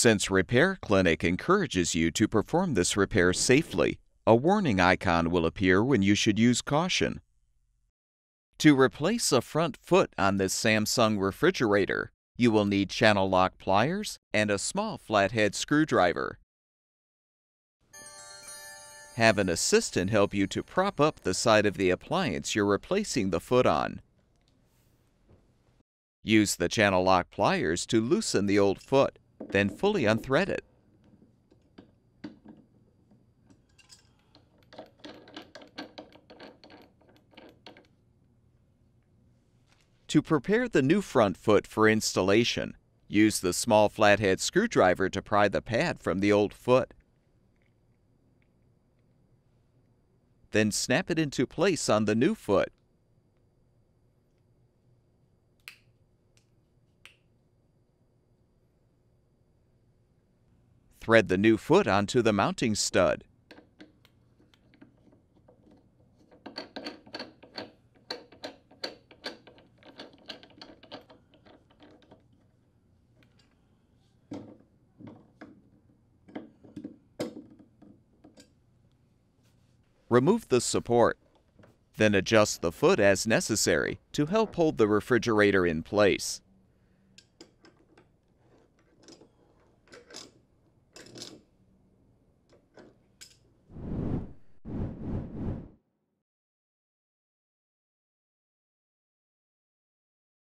Since Repair Clinic encourages you to perform this repair safely, a warning icon will appear when you should use caution. To replace a front foot on this Samsung refrigerator, you will need channel lock pliers and a small flathead screwdriver. Have an assistant help you to prop up the side of the appliance you're replacing the foot on. Use the channel lock pliers to loosen the old foot, then fully unthread it. To prepare the new front foot for installation, use the small flathead screwdriver to pry the pad from the old foot. Then snap it into place on the new foot. Thread the new foot onto the mounting stud. Remove the support, then adjust the foot as necessary to help hold the refrigerator in place.